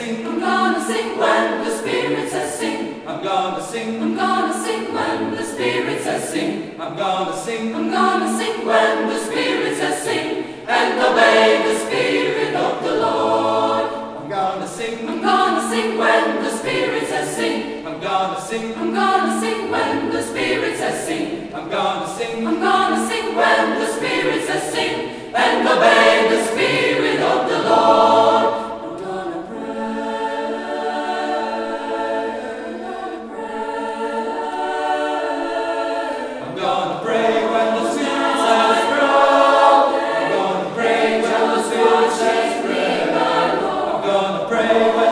sing, I'm gonna sing when the Spirit says sing. I'm gonna sing when the Spirit says sing. I'm gonna sing when the Spirit says sing. And obey the Spirit of the Lord. I'm gonna sing when the Spirit says sing. I'm gonna sing when the Spirit says sing. I'm gonna sing when the Spirit says sing. And obey the Spirit of the Lord. I'm gonna pray when the Spirit says grow. I'm gonna pray when the Spirit says pray. I'm gonna pray when